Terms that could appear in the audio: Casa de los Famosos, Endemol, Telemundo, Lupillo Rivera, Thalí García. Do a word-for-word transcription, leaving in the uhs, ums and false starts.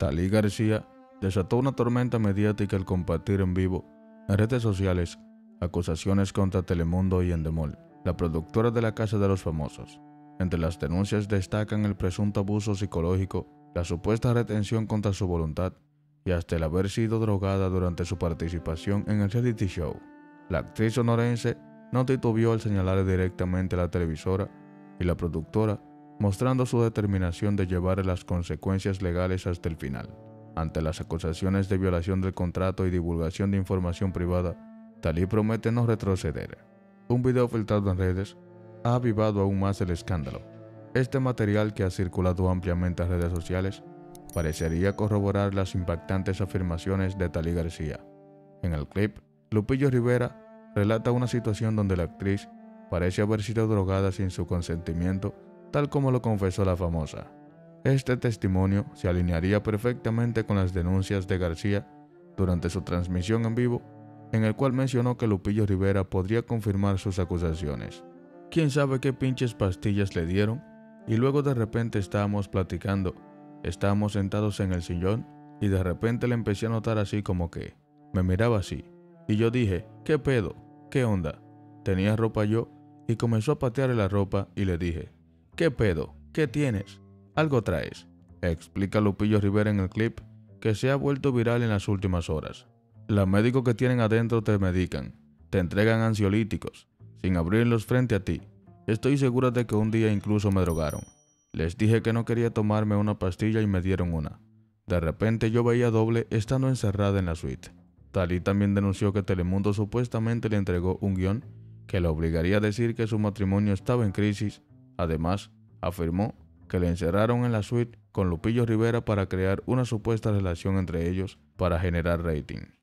Thalí García desató una tormenta mediática al compartir en vivo en redes sociales acusaciones contra Telemundo y Endemol, la productora de la Casa de los Famosos. Entre las denuncias destacan el presunto abuso psicológico, la supuesta retención contra su voluntad y hasta el haber sido drogada durante su participación en el reality show. La actriz sonorense no titubeó al señalar directamente a la televisora y la productora, mostrando su determinación de llevar las consecuencias legales hasta el final. Ante las acusaciones de violación del contrato y divulgación de información privada, Thalí promete no retroceder. Un video filtrado en redes ha avivado aún más el escándalo. Este material, que ha circulado ampliamente en redes sociales, parecería corroborar las impactantes afirmaciones de Thalí García. En el clip, Lupillo Rivera relata una situación donde la actriz parece haber sido drogada sin su consentimiento, tal como lo confesó la famosa. Este testimonio se alinearía perfectamente con las denuncias de García durante su transmisión en vivo, en el cual mencionó que Lupillo Rivera podría confirmar sus acusaciones. Quién sabe qué pinches pastillas le dieron, y luego de repente estábamos platicando, estábamos sentados en el sillón, y de repente le empecé a notar así como que me miraba así, y yo dije, ¿qué pedo? ¿Qué onda? Tenía ropa yo, y comenzó a patear la ropa, y le dije, ¿qué pedo? ¿Qué tienes? Algo traes. Explica Lupillo Rivera en el clip, que se ha vuelto viral en las últimas horas. Los médicos que tienen adentro te medican, te entregan ansiolíticos, sin abrirlos frente a ti. Estoy segura de que un día incluso me drogaron. Les dije que no quería tomarme una pastilla y me dieron una. De repente yo veía doble estando encerrada en la suite. Thalí también denunció que Telemundo supuestamente le entregó un guión que le obligaría a decir que su matrimonio estaba en crisis. Además, afirmó que le encerraron en la suite con Lupillo Rivera para crear una supuesta relación entre ellos para generar rating.